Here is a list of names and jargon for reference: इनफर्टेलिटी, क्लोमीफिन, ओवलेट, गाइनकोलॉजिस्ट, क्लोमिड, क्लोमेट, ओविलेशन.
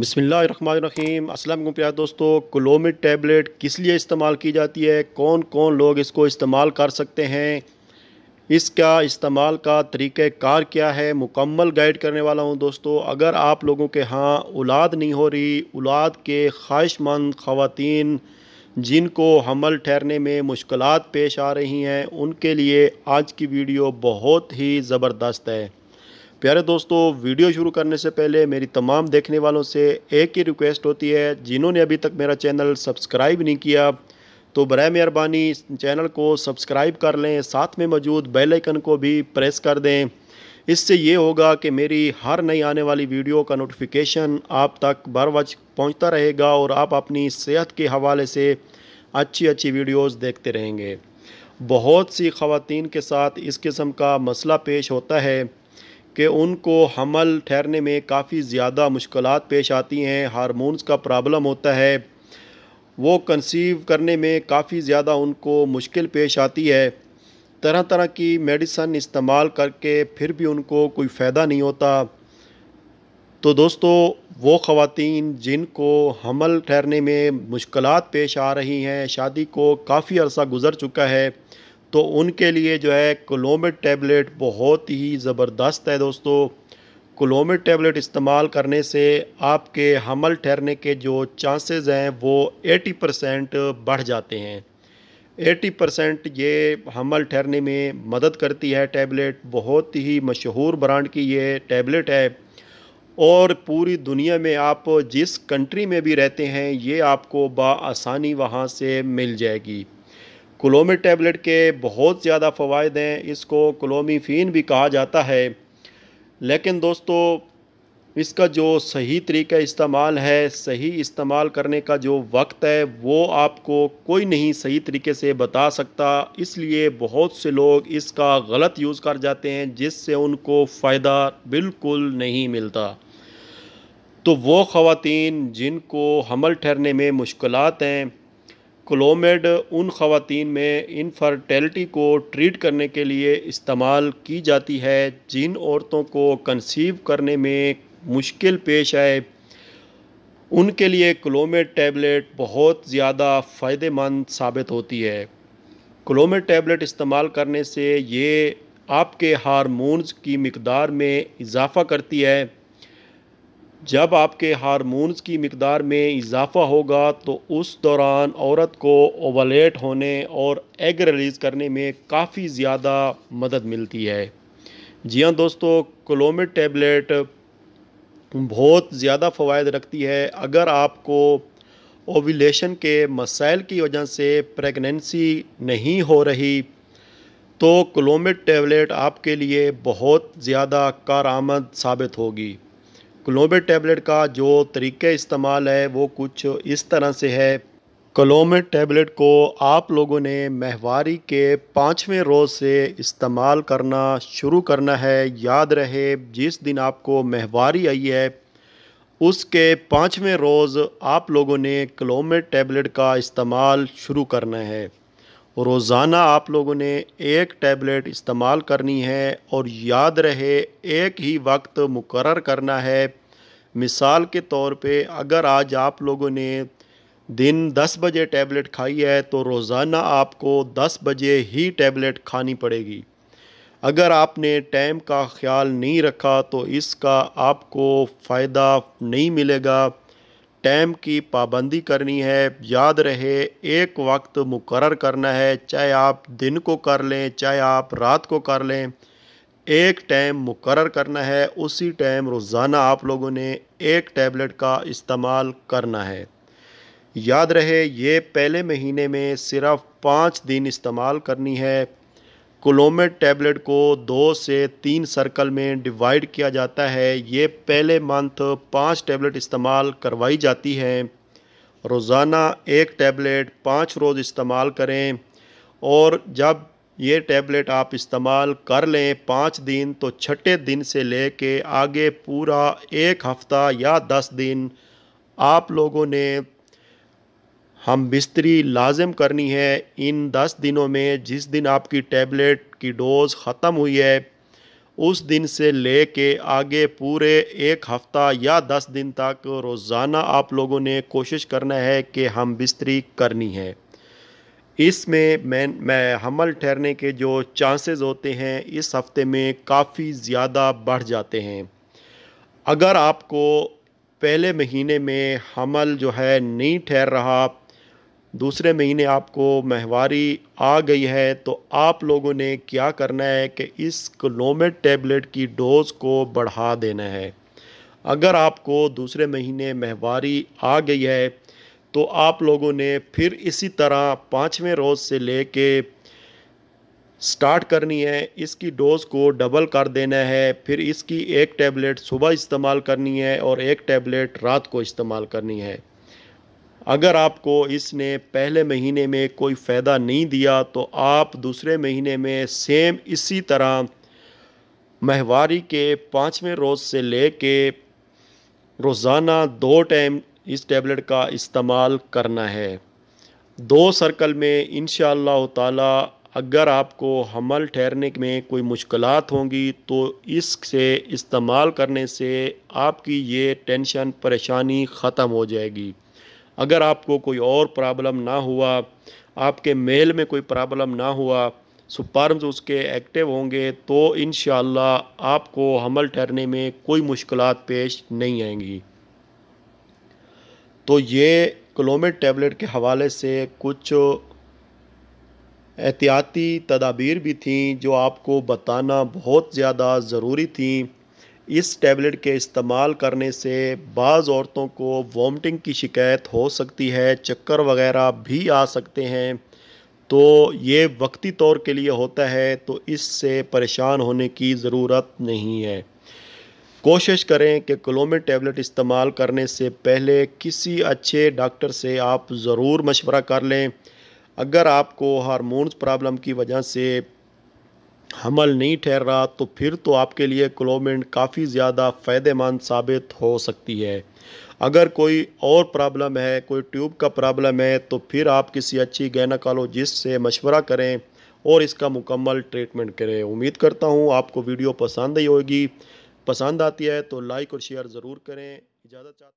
बिस्मिल्लाहिर्रहमानिर्रहीम अस्सलाम वालेकुम प्यारे दोस्तों। क्लोमिड टैबलेट किस लिए इस्तेमाल की जाती है, कौन कौन लोग इसको इस्तेमाल कर सकते हैं, इसका इस्तेमाल का तरीक़ाकार क्या है, मुकम्मल गाइड करने वाला हूं दोस्तों। अगर आप लोगों के यहाँ औलाद नहीं हो रही, औलाद के ख्वाहिशमंद ख़वातीन जिनको हमल ठहरने में मुश्किलात पेश आ रही हैं, उनके लिए आज की वीडियो बहुत ही ज़बरदस्त है। प्यारे दोस्तों, वीडियो शुरू करने से पहले मेरी तमाम देखने वालों से एक ही रिक्वेस्ट होती है, जिन्होंने अभी तक मेरा चैनल सब्सक्राइब नहीं किया तो बराए मेहरबानी चैनल को सब्सक्राइब कर लें, साथ में मौजूद बेल आइकन को भी प्रेस कर दें। इससे ये होगा कि मेरी हर नई आने वाली वीडियो का नोटिफिकेशन आप तक बर वक्त पहुँचता रहेगा और आप अपनी सेहत के हवाले से अच्छी अच्छी वीडियोज़ देखते रहेंगे। बहुत सी ख़वातीन के साथ इस किस्म का मसला पेश होता है कि उनको हमल ठहरने में काफ़ी ज़्यादा मुश्किलात पेश आती हैं, हार्मोन्स का प्रॉब्लम होता है, वो कंसीव करने में काफ़ी ज़्यादा उनको मुश्किल पेश आती है। तरह तरह की मेडिसन इस्तेमाल करके फिर भी उनको कोई फ़ायदा नहीं होता। तो दोस्तों, वो ख़वातीन जिनको हमल ठहरने में मुश्किलात पेश आ रही हैं, शादी को काफ़ी अरसा गुज़र चुका है, तो उनके लिए जो है क्लोमिड टैबलेट बहुत ही ज़बरदस्त है दोस्तों। क्लोमिड टैबलेट इस्तेमाल करने से आपके हमल ठहरने के जो चांसेस हैं वो 80% बढ़ जाते हैं। 80% ये हमल ठहरने में मदद करती है। टैबलेट बहुत ही मशहूर ब्रांड की ये टैबलेट है और पूरी दुनिया में आप जिस कंट्री में भी रहते हैं ये आपको बआसानी वहाँ से मिल जाएगी। क्लोमिड टैबलेट के बहुत ज़्यादा फ़वाद हैं, इसको क्लोमीफिन भी कहा जाता है। लेकिन दोस्तों, इसका जो सही तरीक़ा इस्तेमाल है, सही इस्तेमाल करने का जो वक्त है वो आपको कोई नहीं सही तरीके से बता सकता, इसलिए बहुत से लोग इसका गलत यूज़ कर जाते हैं जिससे उनको फ़ायदा बिल्कुल नहीं मिलता। तो वो ख़वातीन जिनको हमल ठहरने में मुश्किलात हैं, क्लोमिड उन ख़वातीन में इनफर्टेलिटी को ट्रीट करने के लिए इस्तेमाल की जाती है जिन औरतों को कंसीव करने में मुश्किल पेश आए, उनके लिए क्लोमिड टैबलेट बहुत ज़्यादा फ़ायदेमंद साबित होती है। क्लोमिड टैबलेट इस्तेमाल करने से ये आपके हार्मोन्स की मकदार में इजाफ़ा करती है। जब आपके हार्मोन्स की मकदार में इजाफ़ा होगा तो उस दौरान औरत को ओवलेट होने और एग रिलीज़ करने में काफ़ी ज़्यादा मदद मिलती है। जी हाँ दोस्तों, क्लोमिड टैबलेट बहुत ज़्यादा फ़वाद रखती है। अगर आपको ओविलेशन के मसाइल की वजह से प्रेगनेंसी नहीं हो रही तो क्लोमिड टैबलेट आपके लिए बहुत ज़्यादा कारआमद साबित होगी। क्लोमिड टैबलेट का जो तरीक़ा इस्तेमाल है वो कुछ इस तरह से है। क्लोमिड टैबलेट को आप लोगों ने माहवारी के 5वें रोज़ से इस्तेमाल करना शुरू करना है। याद रहे, जिस दिन आपको माहवारी आई है उसके 5वें रोज़ आप लोगों ने क्लोमिड टैबलेट का इस्तेमाल शुरू करना है। रोज़ाना आप लोगों ने एक टैबलेट इस्तेमाल करनी है और याद रहे एक ही वक्त मुकर्रर करना है। मिसाल के तौर पे अगर आज आप लोगों ने दिन 10 बजे टैबलेट खाई है तो रोज़ाना आपको 10 बजे ही टैबलेट खानी पड़ेगी। अगर आपने टाइम का ख्याल नहीं रखा तो इसका आपको फ़ायदा नहीं मिलेगा। टाइम की पाबंदी करनी है। याद रहे एक वक्त मुकर्रर करना है, चाहे आप दिन को कर लें चाहे आप रात को कर लें, एक टाइम मुकर्रर करना है। उसी टाइम रोज़ाना आप लोगों ने एक टैबलेट का इस्तेमाल करना है। याद रहे ये पहले महीने में सिर्फ 5 दिन इस्तेमाल करनी है। क्लोमेट टैबलेट को 2 से 3 सर्कल में डिवाइड किया जाता है। ये पहले मंथ 5 टैबलेट इस्तेमाल करवाई जाती है। रोज़ाना एक टैबलेट 5 रोज़ इस्तेमाल करें और जब ये टैबलेट आप इस्तेमाल कर लें 5 दिन तो 6ठे दिन से ले कर आगे पूरा 1 हफ़्ता या 10 दिन आप लोगों ने हम बिस्तरी लाजम करनी है। इन 10 दिनों में जिस दिन आपकी टैबलेट की डोज़ ख़त्म हुई है उस दिन से ले के आगे पूरे 1 हफ्ता या 10 दिन तक रोज़ाना आप लोगों ने कोशिश करना है कि हम बिस्तरी करनी है। इसमें मैं हमल ठहरने के जो चांसेस होते हैं इस हफ़्ते में काफ़ी ज़्यादा बढ़ जाते हैं। अगर आपको पहले महीने में हमल जो है नहीं ठहर रहा, दूसरे महीने आपको माहवारी आ गई है, तो आप लोगों ने क्या करना है कि इस क्लोमेट टैबलेट की डोज़ को बढ़ा देना है। अगर आपको दूसरे महीने माहवारी आ गई है तो आप लोगों ने फिर इसी तरह 5वें रोज़ से लेके स्टार्ट करनी है, इसकी डोज़ को डबल कर देना है। फिर इसकी 1 टैबलेट सुबह इस्तेमाल करनी है और 1 टैबलेट रात को इस्तेमाल करनी है। अगर आपको इसने पहले महीने में कोई फ़ायदा नहीं दिया तो आप दूसरे महीने में सेम इसी तरह माहवारी के 5वें रोज़ से लेके रोज़ाना 2 टाइम इस टैबलेट का इस्तेमाल करना है। 2 सर्कल में इंशाअल्लाह ताला अगर आपको हमल ठहरने में कोई मुश्किलात होंगी तो इससे इस्तेमाल करने से आपकी ये टेंशन परेशानी ख़त्म हो जाएगी। अगर आपको कोई और प्रॉब्लम ना हुआ, आपके मेल में कोई प्रॉब्लम ना हुआ, स्पर्म्स उसके एक्टिव होंगे तो इंशाअल्लाह आपको हमल ठहरने में कोई मुश्किलात पेश नहीं आएंगी। तो ये क्लोमेट टैबलेट के हवाले से कुछ एहतियाती तदाबीर भी थी जो आपको बताना बहुत ज़्यादा ज़रूरी थी। इस टैबलेट के इस्तेमाल करने से बाज़ औरतों को वॉमिटिंग की शिकायत हो सकती है, चक्कर वग़ैरह भी आ सकते हैं, तो ये वक्ती तौर के लिए होता है, तो इससे परेशान होने की ज़रूरत नहीं है। कोशिश करें कि क्लोमिड टैबलेट इस्तेमाल करने से पहले किसी अच्छे डॉक्टर से आप ज़रूर मशवरा कर लें। अगर आपको हार्मोन्स प्रॉब्लम की वजह से हमल नहीं ठहर रहा तो फिर तो आपके लिए क्लोमिड काफ़ी ज़्यादा फ़ायदेमंद साबित हो सकती है। अगर कोई और प्रॉब्लम है, कोई ट्यूब का प्रॉब्लम है, तो फिर आप किसी अच्छी गाइनकोलॉजिस्ट से मशवरा करें और इसका मुकम्मल ट्रीटमेंट करें। उम्मीद करता हूँ आपको वीडियो पसंद आई होगी। पसंद आती है तो लाइक और शेयर ज़रूर करें। इजाज़त चाहता हूँ।